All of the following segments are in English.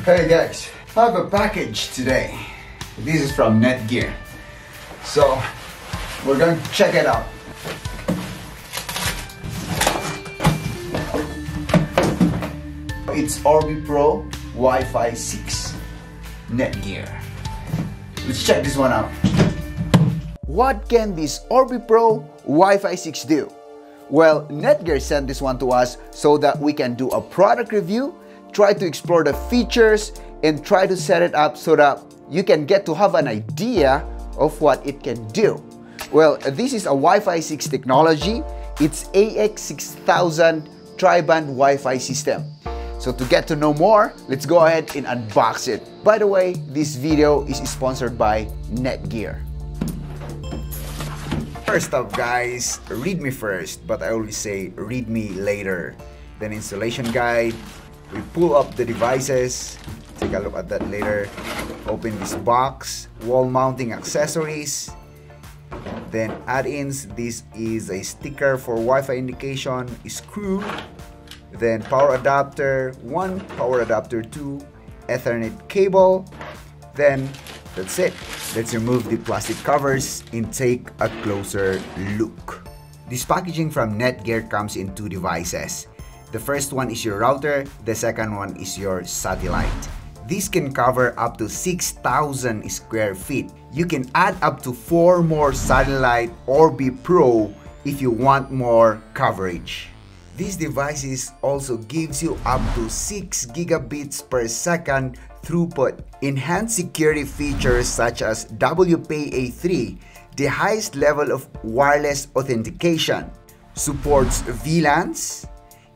Hey guys, I have a package today. This is from Netgear, so we're going to check it out. It's Orbi Pro Wi-Fi 6 Netgear. Let's check this one out. What can this Orbi Pro Wi-Fi 6 do? Well, Netgear sent this one to us so that we can do a product review, try to explore the features, and try to set it up so that you can get to have an idea of what it can do. Well, this is a Wi-Fi 6 technology. It's AX6000 tri-band Wi-Fi system. So to get to know more, let's go ahead and unbox it. By the way, this video is sponsored by Netgear. First up guys, read me first, but I always say read me later. Then installation guide, we pull up the devices, take a look at that later. Open this box, wall mounting accessories, then add-ins. This is a sticker for Wi-Fi indication, screw. Then power adapter 1, power adapter 2, Ethernet cable. Then that's it. Let's remove the plastic covers and take a closer look. This packaging from Netgear comes in two devices. The first one is your router, the second one is your satellite. This can cover up to 6,000 square feet. You can add up to 4 more satellite Orbi Pro if you want more coverage. These devices also gives you up to 6 gigabits per second throughput. Enhanced security features such as WPA3, the highest level of wireless authentication, supports VLANs,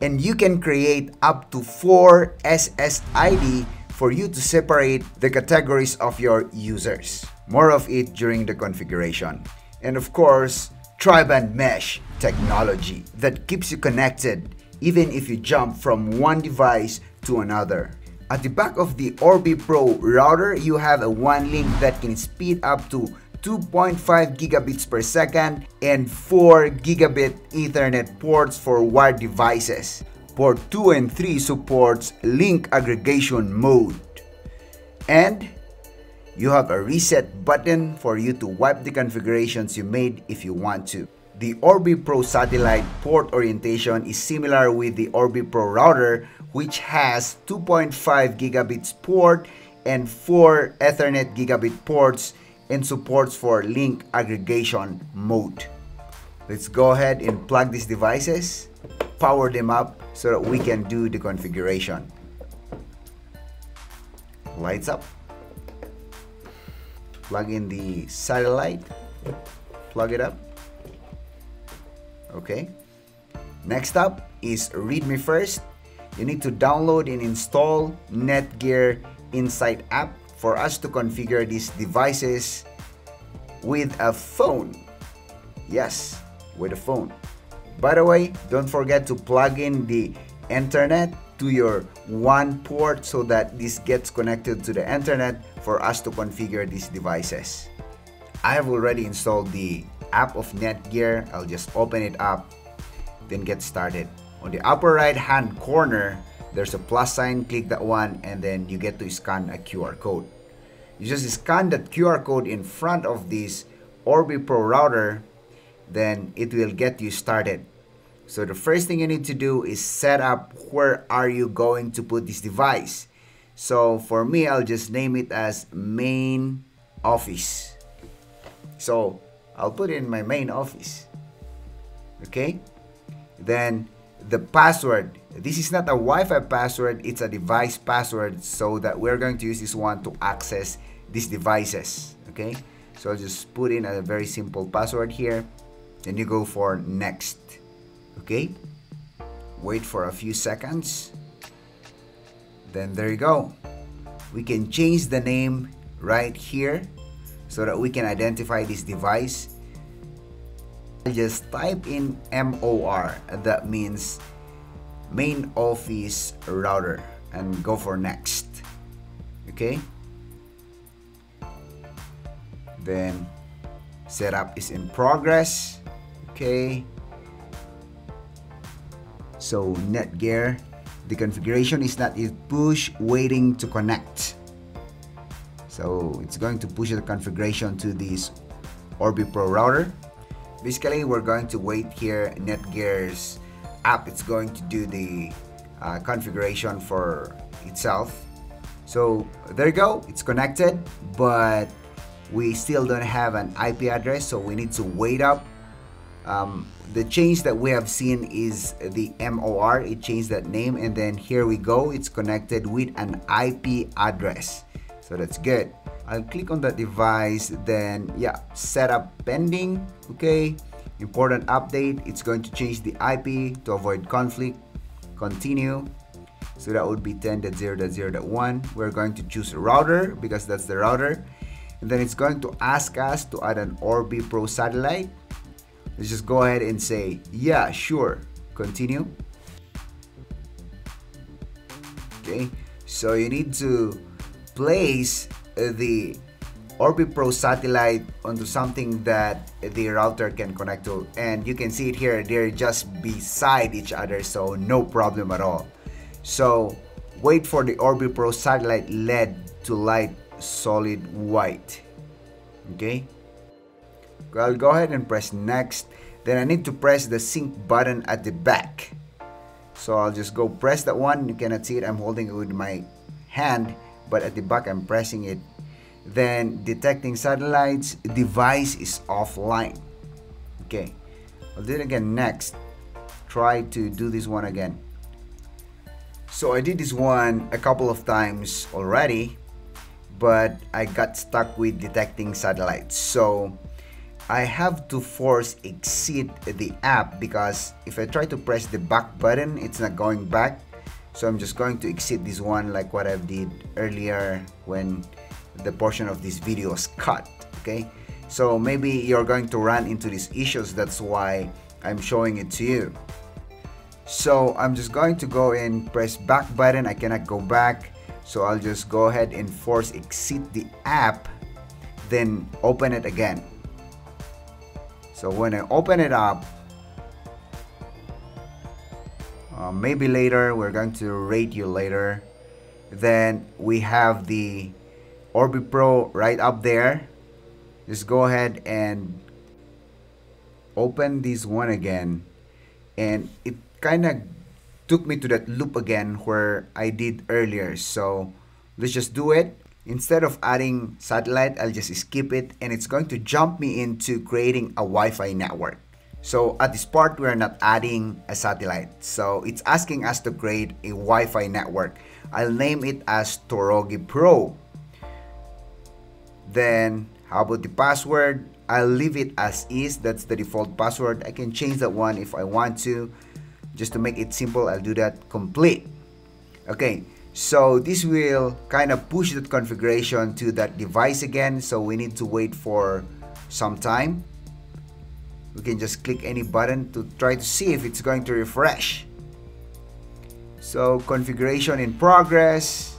and you can create up to 4 SSIDs for you to separate the categories of your users. More of it during the configuration. And of course, tri-band mesh technology that keeps you connected even if you jump from one device to another. At the back of the Orbi Pro router, you have a WAN link that can speed up to 2.5 gigabits per second and 4 gigabit Ethernet ports for wired devices. Port 2 and 3 supports link aggregation mode. And you have a reset button for you to wipe the configurations you made if you want to. The Orbi Pro satellite port orientation is similar with the Orbi Pro router, which has 2.5 gigabits port and 4 Ethernet gigabit ports and supports for link aggregation mode. Let's go ahead and plug these devices, power them up so that we can do the configuration. Lights up. Plug in the satellite, plug it up. Okay, next up is read me first. You need to download and install Netgear Insight app for us to configure these devices with a phone. Yes, with a phone. By the way, don't forget to plug in the internet to your WAN port so that this gets connected to the internet for us to configure these devices. I have already installed the app of Netgear. I'll just open it up, then get started. On the upper right hand corner, there's a plus sign, click that one, and then you get to scan a QR code. You just scan that QR code in front of this Orbi Pro router, then it will get you started. So the first thing you need to do is set up where are you going to put this device. So for me, I'll just name it as main office. So I'll put it in my main office. Okay. Then the password. This is not a Wi-Fi password. It's a device password. So that we're going to use this one to access these devices. Okay. So I'll just put in a very simple password here. Then you go for next. Okay. Wait for a few seconds. Then there you go. We can change the name right here so that we can identify this device. Just type in MOR, that means main office router, and go for next. Okay. Then setup is in progress. Okay. So Netgear the configuration is that it push waiting to connect. So it's going to push the configuration to this Orbi Pro router. Basically, we're going to wait here. Netgear's app is going to do the configuration for itself. So there you go, it's connected, but we still don't have an IP address, so we need to wait up. The change that we have seen is the MOR, it changed that name, and then here we go, it's connected with an IP address, so that's good. I'll click on that device, then yeah, setup pending. Okay, important update, it's going to change the IP to avoid conflict. Continue. So that would be 10.0.0.1. we're going to choose a router because that's the router, and then it's going to ask us to add an Orbi Pro satellite. Let's just go ahead and say yeah, sure, continue. Okay, so you need to place the Orbi Pro satellite onto something that the router can connect to, and you can see it here, they're just beside each other, so no problem at all. So wait for the Orbi Pro satellite LED to light solid white. Okay, I'll go ahead and press next. Then I need to press the sync button at the back, so I'll just go press that one. You cannot see it, I'm holding it with my hand, but at the back I'm pressing it. Then detecting satellites, device is offline. Okay, I'll do it again. Next, try to do this one again. So I did this one a couple of times already, but I got stuck with detecting satellites, so I have to force exit the app, because if I try to press the back button, it's not going back. So I'm just going to exit this one, like what I did earlier when the portion of this video was cut. Okay, so maybe you're going to run into these issues, that's why I'm showing it to you. So I'm just going to go and press back button. I cannot go back, so I'll just go ahead and force exit the app, then open it again. So when I open it up, maybe later, we're going to rate you later, then we have the Orbi Pro right up there. Just go ahead and open this one again, and it kind of took me to that loop again where I did earlier. So let's just do it. Instead of adding satellite, I'll just skip it, and it's going to jump me into creating a Wi-Fi network. So at this part, we're not adding a satellite, so it's asking us to create a Wi-Fi network. I'll name it as Torogi Pro. Then how about the password? I'll leave it as is, that's the default password. I can change that one if I want to, just to make it simple. I'll do that complete. Okay, so this will kind of push that configuration to that device again, so we need to wait for some time. We can just click any button to try to see if it's going to refresh. So configuration in progress.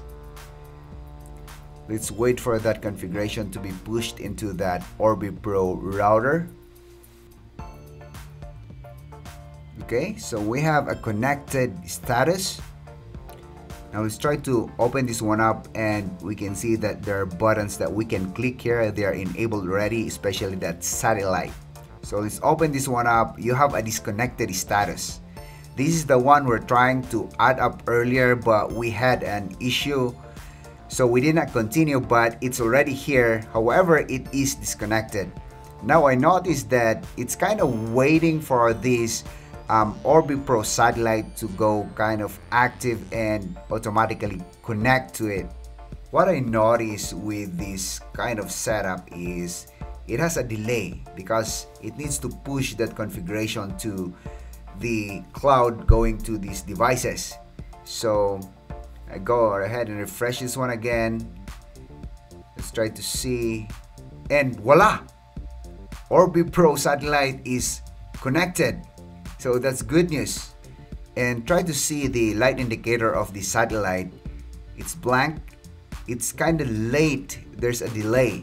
Let's wait for that configuration to be pushed into that Orbi Pro router. Okay, so we have a connected status. Now let's try to open this one up, and we can see that there are buttons that we can click here. They are enabled already, especially that satellite. So let's open this one up. You have a disconnected status. This is the one we're trying to add up earlier, but we had an issue, so we did not continue, but it's already here. However, it is disconnected. Now I noticed that it's kind of waiting for this Orbi Pro satellite to go kind of active and automatically connect to it. What I noticed with this kind of setup is it has a delay, because it needs to push that configuration to the cloud going to these devices. So I go ahead and refresh this one again. Let's try to see, and voila, Orbi Pro satellite is connected. So that's good news. And try to see the light indicator of the satellite. It's blank, it's kind of late, there's a delay.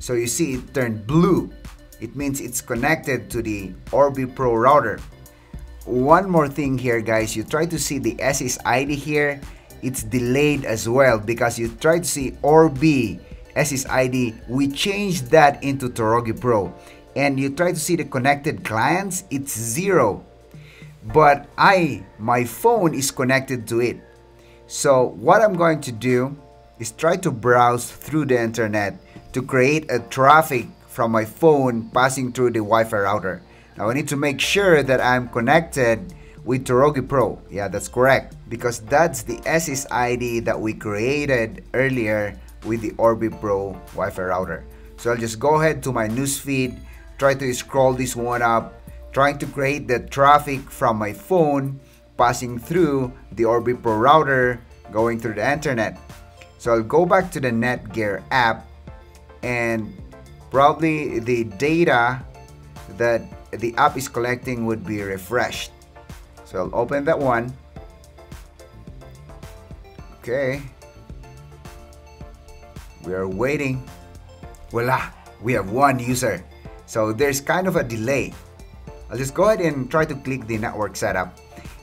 So you see it turned blue, it means it's connected to the Orbi Pro router. One more thing here, guys, you try to see the SSID here, it's delayed as well because you try to see Orbi SSID. We changed that into Torogi Pro, and you try to see the connected clients, it's 0, but my phone is connected to it. So what I'm going to do is try to browse through the internet to create a traffic from my phone passing through the Wi-Fi router. Now I need to make sure that I'm connected with Torogi Pro. Yeah, that's correct, because that's the SSID that we created earlier with the Orbi Pro Wi-Fi router. So I'll just go ahead to my newsfeed, try to scroll this one up, trying to create the traffic from my phone passing through the Orbi Pro router going through the internet. So I'll go back to the Netgear app, and probably the data that the app is collecting would be refreshed. So I'll open that one. Okay, we are waiting. Voila, we have one user. So there's kind of a delay. I'll just go ahead and try to click the network setup,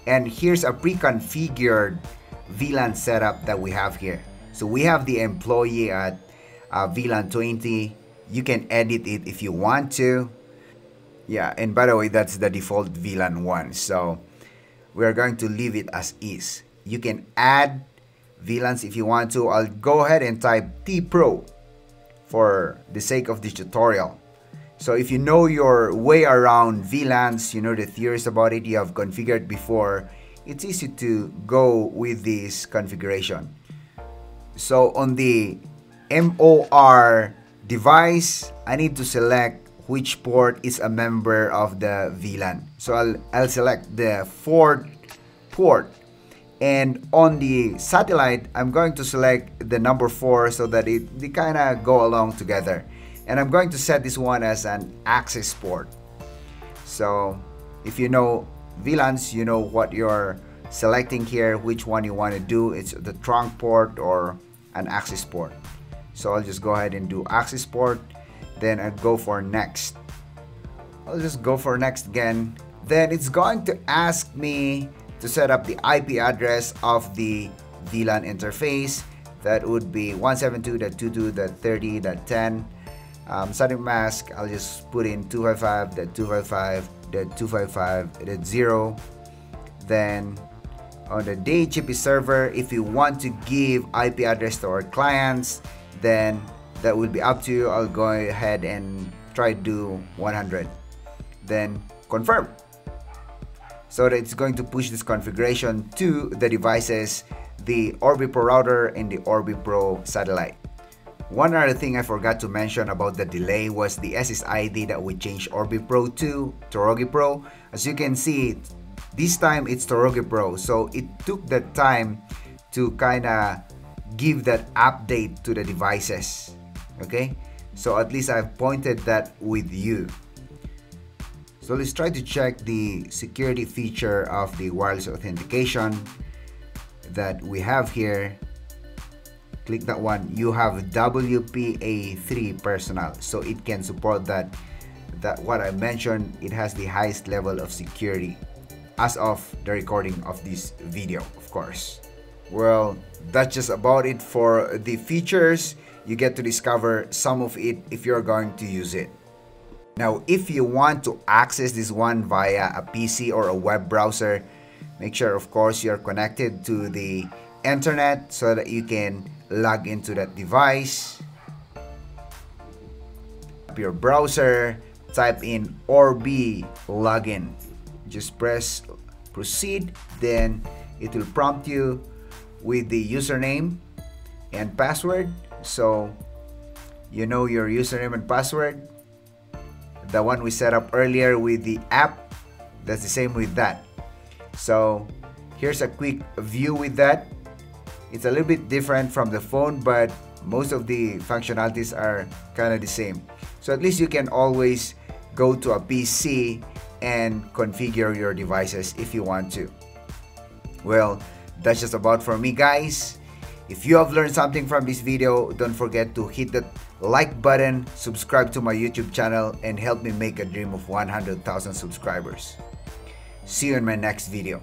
and here's a pre-configured VLAN setup that we have here. So we have the employee at VLAN 20. You can edit it if you want to. Yeah, and by the way, that's the default VLAN 1. So we are going to leave it as is. You can add VLANs if you want to. I'll go ahead and type T-Pro for the sake of this tutorial. So if you know your way around VLANs, you know the theories about it, you have configured before, it's easy to go with this configuration. So on the MOR device, I need to select which port is a member of the VLAN. So I'll select the fourth port, and on the satellite I'm going to select the number 4 so that they kind of go along together. And I'm going to set this one as an access port. So if you know VLANs, you know what you're selecting here, which one you want to do. It's the trunk port or an access port. So I'll just go ahead and do access port. Then I'll go for next. I'll just go for next again. Then it's going to ask me to set up the IP address of the VLAN interface. That would be 172.22.30.10. Static mask, I'll just put in 255.255.255.0. Then on the DHCP server, if you want to give IP address to our clients, then that will be up to you. I'll go ahead and try to do 100. Then confirm. So that it's going to push this configuration to the devices, the Orbi Pro router and the Orbi Pro satellite. One other thing I forgot to mention about the delay was the SSID that we changed Orbi Pro to Torogi Pro. As you can see, this time it's Torogi Pro, so it took the time to kinda give that update to the devices. Okay, so at least I've pointed that with you. So let's try to check the security feature of the wireless authentication that we have here. Click that one. You have WPA3 personal, so it can support that what I mentioned. It has the highest level of security as of the recording of this video, of course. Well, that's just about it for the features. You get to discover some of it if you're going to use it. Now if you want to access this one via a PC or a web browser, make sure of course you're connected to the internet so that you can log into that device. Up your browser, type in Orbi login, just press proceed. Then it will prompt you with the username and password, so you know your username and password, the one we set up earlier with the app. That's the same with that. So here's a quick view with that. It's a little bit different from the phone, but most of the functionalities are kind of the same. So at least you can always go to a PC and configure your devices if you want to. Well, that's just about for me, guys. If you have learned something from this video, don't forget to hit the like button, subscribe to my YouTube channel, and help me make a dream of 100,000 subscribers. See you in my next video.